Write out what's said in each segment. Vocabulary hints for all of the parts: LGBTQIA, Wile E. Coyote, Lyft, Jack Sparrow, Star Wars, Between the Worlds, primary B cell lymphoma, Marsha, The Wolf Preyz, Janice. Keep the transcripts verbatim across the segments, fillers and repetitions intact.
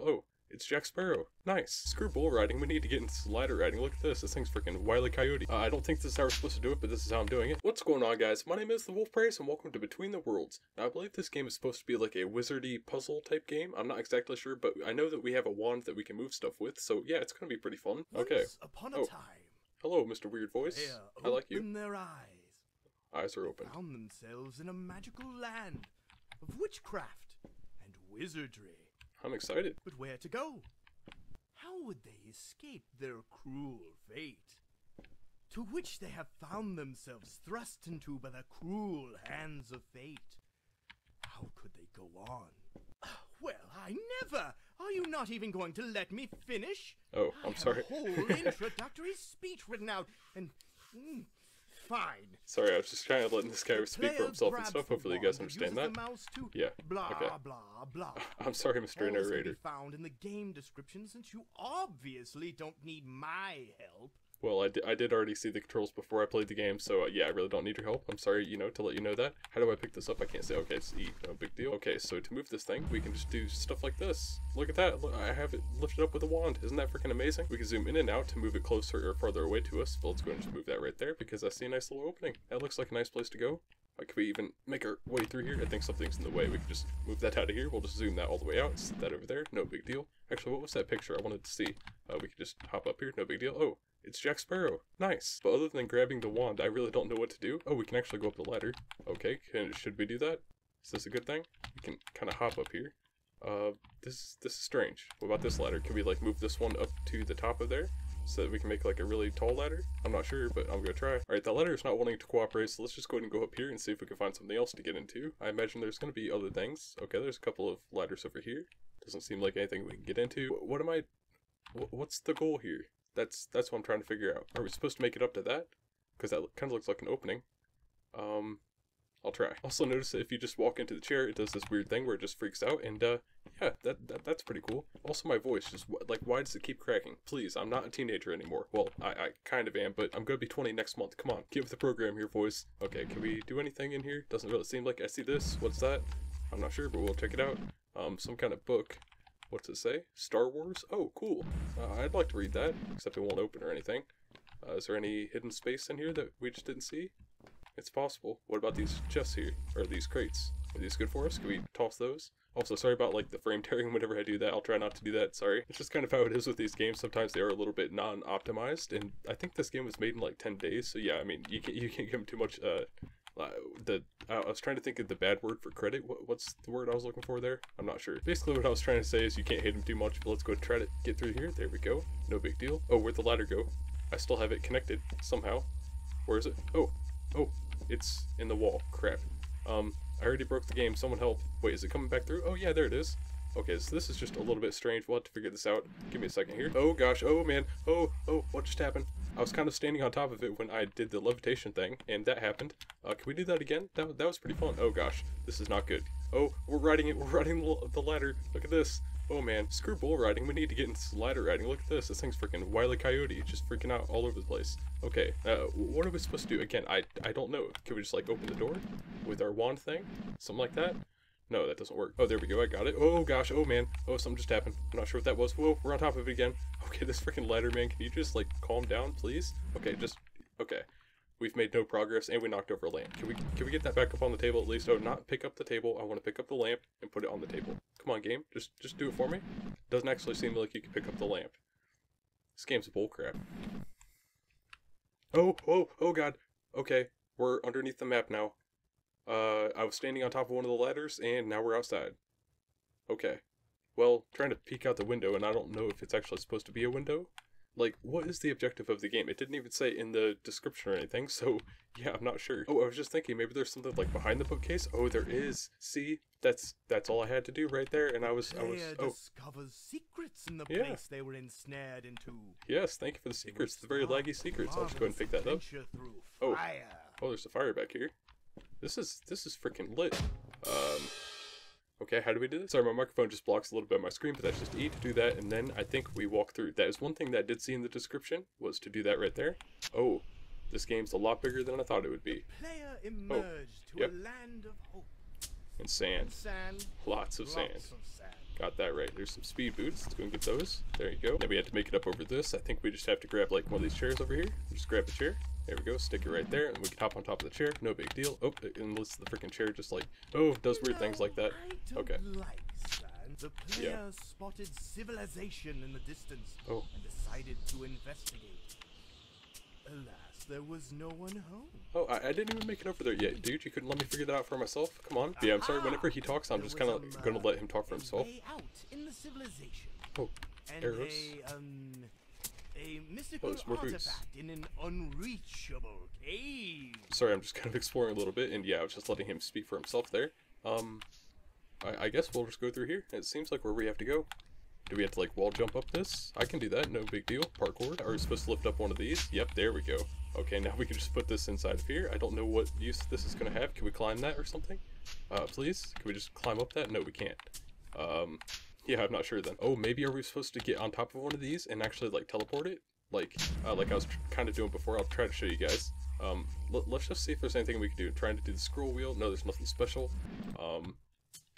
Oh, it's Jack Sparrow. Nice. Screw bull riding. We need to get into glider riding. Look at this. This thing's freaking Wile E. Coyote. Uh, I don't think this is how we're supposed to do it, but this is how I'm doing it. What's going on, guys? My name is The Wolf Preyz, and welcome to Between the Worlds. Now, I believe this game is supposed to be like a wizardy puzzle type game. I'm not exactly sure, but I know that we have a wand that we can move stuff with, so yeah, it's going to be pretty fun. Okay. Once upon a oh. time. Hello, Mister Weird Voice. I like you. Open their eyes. Eyes are open. They found themselves in a magical land of witchcraft and wizardry. I'm excited. But where to go? How would they escape their cruel fate, to which they have found themselves thrust into by the cruel hands of fate? How could they go on? Well, I never! Are you not even going to let me finish? Oh, I'm I sorry. I have a whole introductory speech written out, and... Mm, fine. Sorry, I was just kind of letting this guy the speak for himself and stuff. Hopefully you guys understand that. Yeah. Blah, okay. Blah, blah. I'm sorry, Mister All Narrator. Found in the game description, since you obviously don't need my help. Well, I, d I did already see the controls before I played the game, so uh, yeah, I really don't need your help. I'm sorry, you know, to let you know that. How do I pick this up? I can't say. Okay, it's E. No big deal. Okay, so to move this thing, we can just do stuff like this. Look at that. Look, I have it lifted up with a wand. Isn't that freaking amazing? We can zoom in and out to move it closer or farther away to us. But let's go and just move that right there because I see a nice little opening. That looks like a nice place to go. Like, can we even make our way through here? I think something's in the way. We can just move that out of here. We'll just zoom that all the way out. Set that over there. No big deal. Actually, what was that picture? I wanted to see. Uh, we could just hop up here. No big deal. Oh. It's Jack Sparrow. Nice. But other than grabbing the wand, I really don't know what to do. Oh, we can actually go up the ladder. Okay, can, should we do that? Is this a good thing? We can kind of hop up here. Uh, this, this is strange. What about this ladder? Can we, like, move this one up to the top of there? So that we can make, like, a really tall ladder? I'm not sure, but I'm gonna try. Alright, that ladder is not wanting to cooperate, so let's just go ahead and go up here and see if we can find something else to get into. I imagine there's gonna be other things. Okay, there's a couple of ladders over here. Doesn't seem like anything we can get into. What am I... What's the goal here? That's that's what I'm trying to figure out. Are we supposed to make it up to that? Because that kind of looks like an opening. Um, I'll try. Also notice that if you just walk into the chair, it does this weird thing where it just freaks out. And uh, yeah, that, that that's pretty cool. Also, my voice just like, why does it keep cracking? Please, I'm not a teenager anymore. Well, I, I kind of am, but I'm gonna be twenty next month. Come on, get with the program here, voice. Okay, can we do anything in here? Doesn't really seem like I see this. What's that? I'm not sure, but we'll check it out. Um, some kind of book. What's it say? Star Wars? Oh, cool. Uh, I'd like to read that, except it won't open or anything. Uh, is there any hidden space in here that we just didn't see? It's possible. What about these chests here? Or these crates? Are these good for us? Can we toss those? Also, sorry about like the frame tearing whenever I do that. I'll try not to do that, sorry. It's just kind of how it is with these games. Sometimes they are a little bit non-optimized, and I think this game was made in like ten days, so yeah, I mean, you can't, you can't give them too much, uh... Uh, the uh, I was trying to think of the bad word for credit. What, what's the word I was looking for there? I'm not sure. Basically what I was trying to say is you can't hate him too much, but let's go try to get through here. There we go. No big deal. Oh, where'd the ladder go? I still have it connected somehow. Where is it? Oh, oh, it's in the wall. Crap. Um, I already broke the game. Someone help. Wait, is it coming back through? Oh yeah, there it is. Okay, so this is just a little bit strange. We'll have to figure this out. Give me a second here. Oh gosh, oh man, oh, oh, what just happened? I was kind of standing on top of it when I did the levitation thing, and that happened. Uh, can we do that again? That, that was pretty fun. Oh gosh, this is not good. Oh, we're riding it, we're riding the ladder. Look at this. Oh man, screw bull riding, we need to get into ladder riding. Look at this, this thing's freaking Wile E. Coyote, just freaking out all over the place. Okay, uh, what are we supposed to do? Again, I, I don't know. Can we just like open the door with our wand thing? Something like that? No, that doesn't work. Oh, there we go. I got it. Oh, gosh. Oh, man. Oh, something just happened. I'm not sure what that was. Whoa, we're on top of it again. Okay, this freaking ladder, man. Can you just, like, calm down, please? Okay, just... Okay. We've made no progress, and we knocked over a lamp. Can we can we get that back up on the table at least? Oh, not pick up the table. I want to pick up the lamp and put it on the table. Come on, game. Just, just do it for me. Doesn't actually seem like you can pick up the lamp. This game's bullcrap. Oh, oh, oh, God. Okay, we're underneath the map now. Uh, I was standing on top of one of the ladders, and now we're outside. Okay. Well, trying to peek out the window, and I don't know if it's actually supposed to be a window. Like, what is the objective of the game? It didn't even say in the description or anything, so, yeah, I'm not sure. Oh, I was just thinking, maybe there's something, like, behind the bookcase? Oh, there is. See? That's that's all I had to do right there, and I was... I was oh. discovers secrets in the yeah. place they were ensnared into. Yes, thank you for the secrets, the very laggy secrets. I'll just go ahead and pick that up. Oh. Oh, there's a fire back here. This is, this is freaking lit. Um, okay, how do we do this? Sorry, my microphone just blocks a little bit of my screen, but that's just E to do that, and then I think we walk through. That is one thing that I did see in the description, was to do that right there. Oh, this game's a lot bigger than I thought it would be. The player emerged oh, to yep. a land of hope. And sand. And sand. Lots of Lots sand. Of sand. Got that right. There's some speed boots. Let's go and get those. There you go. Now we have to make it up over this. I think we just have to grab like one of these chairs over here. Just grab a chair. There we go. Stick it right there, and we can hop on top of the chair. No big deal. Oh, unless the freaking chair just like, oh, does weird things like that. Okay. The player yeah. spotted civilization in the distance oh. and decided to investigate. Alas, there was no one home. Oh, I, I didn't even make it over there yet, dude. You couldn't let me figure that out for myself. Come on. Yeah, I'm sorry. Whenever he talks, I'm there just kind of going to let him talk for himself. Out in the civilization. Oh, and arrows. A, um, a mystical oh, there's more artifact boots. In an unreachable cave. Sorry, I'm just kind of exploring a little bit, and yeah, I was just letting him speak for himself there. Um... I guess we'll just go through here. It seems like where we have to go. Do we have to like wall jump up this? I can do that, no big deal. Parkour. Are we supposed to lift up one of these? Yep, there we go. Okay, now we can just put this inside of here. I don't know what use this is going to have. Can we climb that or something? Uh, please? Can we just climb up that? No, we can't. Um, yeah, I'm not sure then. Oh, maybe are we supposed to get on top of one of these and actually like teleport it? Like, uh, like I was kind of doing before. I'll try to show you guys. Um, let's just see if there's anything we can do. Trying to do the scroll wheel. No, there's nothing special. Um...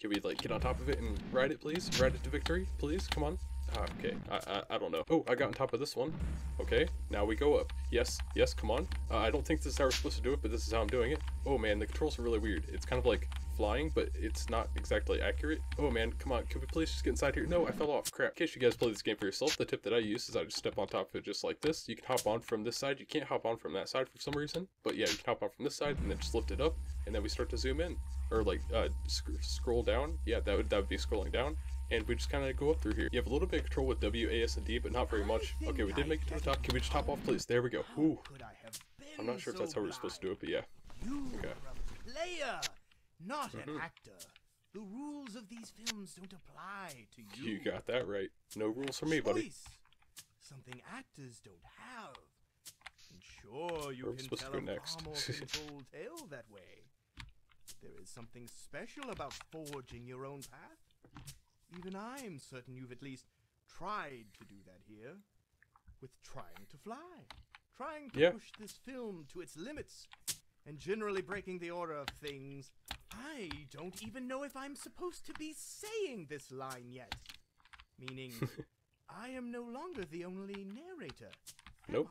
Can we, like, get on top of it and ride it, please? Ride it to victory, please? Come on. Ah, okay. I, I I don't know. Oh, I got on top of this one. Okay. Now we go up. Yes. Yes, come on. Uh, I don't think this is how we're supposed to do it, but this is how I'm doing it. Oh, man. The controls are really weird. It's kind of like flying, but it's not exactly accurate. Oh, man. Come on. Can we please just get inside here? No, I fell off. Crap. In case you guys play this game for yourself, the tip that I use is I just step on top of it just like this. You can hop on from this side. You can't hop on from that side for some reason. But, yeah, you can hop on from this side and then just lift it up, and then we start to zoom in. Or like uh, sc scroll down, yeah, that would that would be scrolling down, and we just kind of go up through here. You have a little bit of control with W, A, S, and D, but not very much. Okay, we did make it to the top. Can we just hop off, please? There we go. Ooh. I'm not sure if that's how we're supposed to do it, but yeah. Okay. You're a player, not an actor. The rules of these films don't apply to you. You got that right. No rules for me, buddy. Something actors don't have. Sure, you can tell a far more controlled tale that way. There is something special about forging your own path. Even I'm certain you've at least tried to do that here. With trying to fly. Trying to yeah. push this film to its limits. And generally breaking the order of things. I don't even know if I'm supposed to be saying this line yet. Meaning, I am no longer the only narrator. Nope.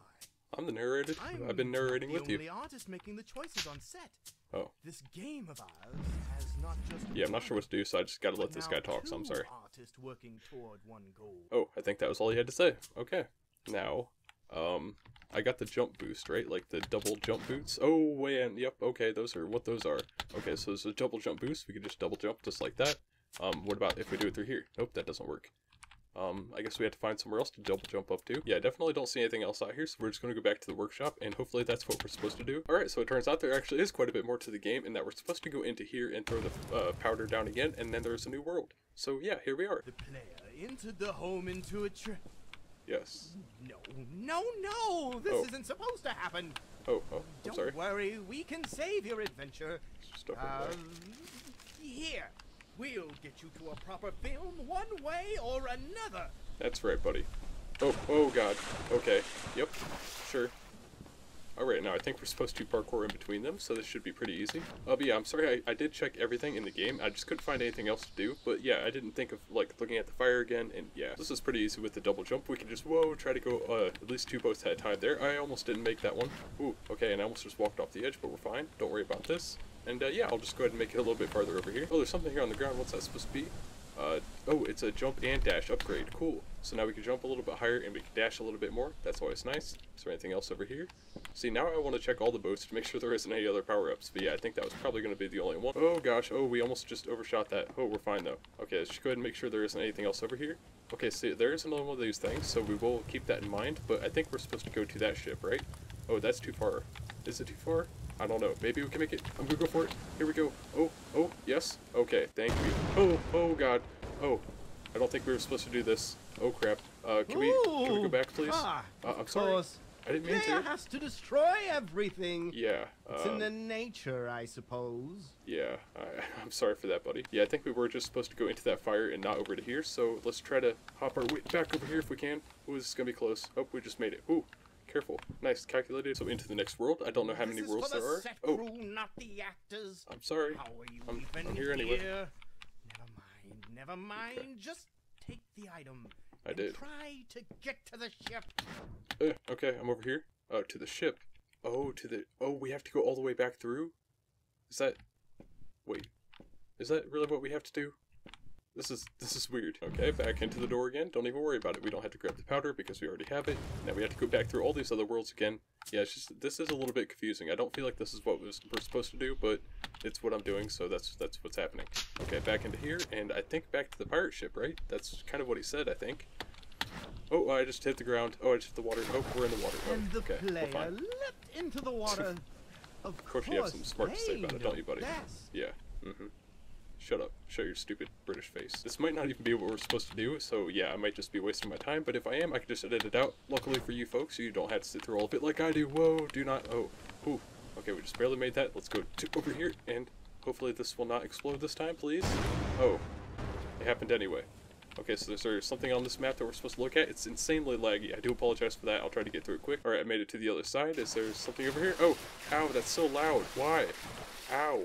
I'm the narrator. I'm I've been narrating with you. I'm the only artist making the choices on set. Oh. This game of ours has not just yeah, I'm not sure what to do, so I just gotta let this guy talk, so I'm sorry. Artist working toward one goal. Oh, I think that was all he had to say. Okay. Now, um, I got the jump boost, right? Like the double jump boots. Oh, man, yep, okay, those are what those are. Okay, so there's a double jump boost. We can just double jump just like that. Um, what about if we do it through here? Nope, that doesn't work. Um, I guess we have to find somewhere else to double jump up to. Yeah, I definitely don't see anything else out here, so we're just going to go back to the workshop, and hopefully that's what we're supposed to do. Alright, so it turns out there actually is quite a bit more to the game, and that we're supposed to go into here and throw the uh, powder down again, and then there's a new world. So yeah, here we are. The player entered the home into a trap. Yes. No, no, no! This oh. isn't supposed to happen! Oh, oh, I'm don't sorry. Don't worry, we can save your adventure. Just over uh, there. Here. We'll get you to a proper film one way or another. That's right, buddy. Oh, oh god. Okay. Yep. Sure. Alright, now I think we're supposed to parkour in between them, so this should be pretty easy. Uh, but yeah, I'm sorry, I, I did check everything in the game. I just couldn't find anything else to do. But yeah, I didn't think of, like, looking at the fire again, and yeah. This is pretty easy with the double jump. We can just, whoa, try to go uh, at least two boats at a time there. I almost didn't make that one. Ooh, okay, and I almost just walked off the edge, but we're fine. Don't worry about this. And uh, yeah, I'll just go ahead and make it a little bit farther over here. Oh, there's something here on the ground. What's that supposed to be? Uh, oh, it's a jump and dash upgrade. Cool. So now we can jump a little bit higher and we can dash a little bit more. That's always nice. Is there anything else over here? See, now I want to check all the boats to make sure there isn't any other power-ups. But yeah, I think that was probably going to be the only one. Oh, gosh. Oh, we almost just overshot that. Oh, we're fine, though. Okay, let's just go ahead and make sure there isn't anything else over here. Okay, see, there is another one of these things, so we will keep that in mind. But I think we're supposed to go to that ship, right? Oh, that's too far. Is it too far? I don't know. Maybe we can make it. I'm gonna go for it. Here we go. Oh, oh, yes. Okay, thank you. Oh, oh god. Oh, I don't think we were supposed to do this. Oh crap. Uh, can Ooh. we can we go back, please? Ah, uh, I'm sorry. I didn't mean to. Has to destroy everything. Yeah. Uh, it's in the nature, I suppose. Yeah. I, I'm sorry for that, buddy. Yeah, I think we were just supposed to go into that fire and not over to here. So let's try to hop our way back over here if we can. Ooh, this is gonna be close. Oh, we just made it. Ooh. Careful. Nice. Calculated. So into the next world. I don't know how this many worlds the there are. Set oh. Crew, not the actors. I'm sorry. How are you I'm, even I'm here, here anyway. Never mind. Never mind. Okay. Just the item. I and did. Try to get to the ship. Uh, okay, I'm over here. Oh, to the ship. Oh, to the... Oh, we have to go all the way back through? Is that... Wait. Is that really what we have to do? This is... This is weird. Okay, back into the door again. Don't even worry about it. We don't have to grab the powder because we already have it. Now we have to go back through all these other worlds again. Yeah, it's just... This is a little bit confusing. I don't feel like this is what we're supposed to do, but it's what I'm doing, so that's that's what's happening. Okay, back into here, and I think back to the pirate ship, right? That's kind of what he said, I think. Oh, I just hit the ground. Oh, I just hit the water. Oh, we're in the water. Oh, and the okay, player we're fine. Leapt into the water. Of, of course, course you have some smart to say about it, don't you, buddy? Best. Yeah. Mm-hmm. Shut up. Show your stupid British face. This might not even be what we're supposed to do, so yeah, I might just be wasting my time, but if I am, I can just edit it out. Luckily for you folks, you don't have to sit through all of it like I do. Whoa, do not... Oh, ooh. Okay, we just barely made that. Let's go to over here, and hopefully this will not explode this time, please. Oh, it happened anyway. Okay, so there's, there's something on this map that we're supposed to look at. It's insanely laggy. I do apologize for that. I'll try to get through it quick. Alright, I made it to the other side. Is there something over here? Oh, ow, that's so loud. Why? Ow.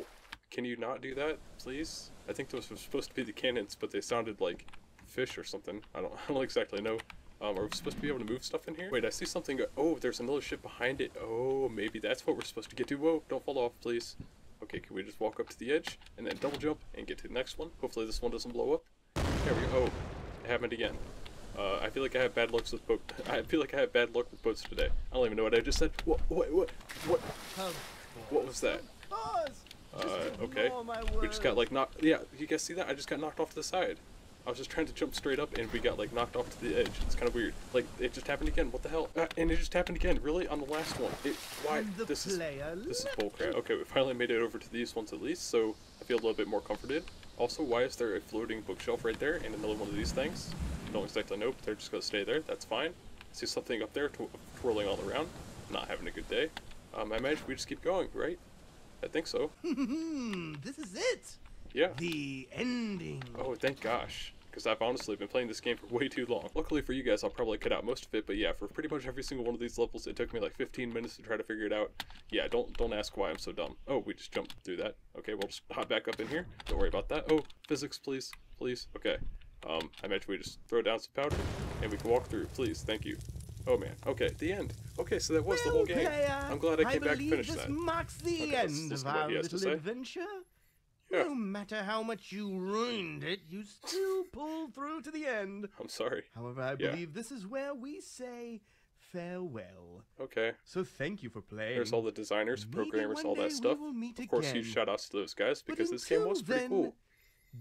Can you not do that, please? I think those were supposed to be the cannons, but they sounded like fish or something. I don't, I don't exactly know. Um, are we supposed to be able to move stuff in here? Wait, I see something. Oh, there's another ship behind it. Oh, maybe that's what we're supposed to get to. Whoa, don't fall off, please. Okay, can we just walk up to the edge and then double jump and get to the next one? Hopefully this one doesn't blow up. There we go. Oh, it happened again. Uh, I feel like I have bad looks with boats. I feel like I have bad luck with boats today. I don't even know what I just said. What? What? What? What? What was that? Uh, okay. We just got like knocked. Yeah, you guys see that? I just got knocked off to the side. I was just trying to jump straight up and we got like knocked off to the edge. It's kind of weird. Like it just happened again. What the hell? Uh, and it just happened again. Really? On the last one? It, why? This is this is bullcrap. Okay, we finally made it over to these ones at least, so I feel a little bit more comforted. Also, why is there a floating bookshelf right there and another one of these things? I don't exactly know, but they're just gonna stay there. That's fine. I see something up there tw twirling all around. Not having a good day. Um, I imagine we just keep going, right? I think so. This is it. Yeah. The ending. Oh, thank gosh. Because I've honestly been playing this game for way too long. Luckily for you guys, I'll probably cut out most of it, but yeah, for pretty much every single one of these levels, it took me like fifteen minutes to try to figure it out. Yeah, don't don't ask why I'm so dumb. Oh, we just jumped through that. Okay, we'll just hop back up in here. Don't worry about that. Oh, physics, please. Please. Okay. Um, I imagine we just throw down some powder, and we can walk through. Please, thank you. Oh man, okay, the end. Okay, so that was well, the whole game. Player, I'm glad I came I back and finished this that. Marks the okay, end of our little adventure. Yeah. No matter how much you ruined it, you still pulled through to the end. I'm sorry. However, I yeah. believe this is where we say farewell. Okay. So thank you for playing. There's all the designers, programmers, all that stuff. Of course, huge shout outs to those guys because this game was pretty then, cool.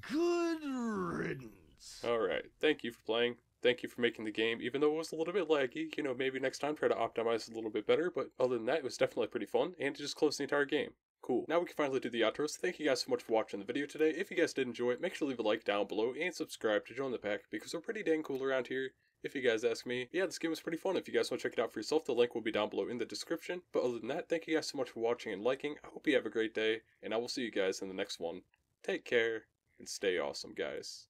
Good riddance. All right. Thank you for playing. Thank you for making the game, even though it was a little bit laggy. You know, maybe next time try to optimize it a little bit better. But other than that, it was definitely pretty fun, and it just closed the entire game. Cool. Now we can finally do the outros. Thank you guys so much for watching the video today. If you guys did enjoy it, make sure to leave a like down below and subscribe to join the pack because we're pretty dang cool around here, if you guys ask me. Yeah, this game was pretty fun. If you guys want to check it out for yourself, the link will be down below in the description. But other than that, thank you guys so much for watching and liking. I hope you have a great day, and I will see you guys in the next one. Take care, and stay awesome, guys.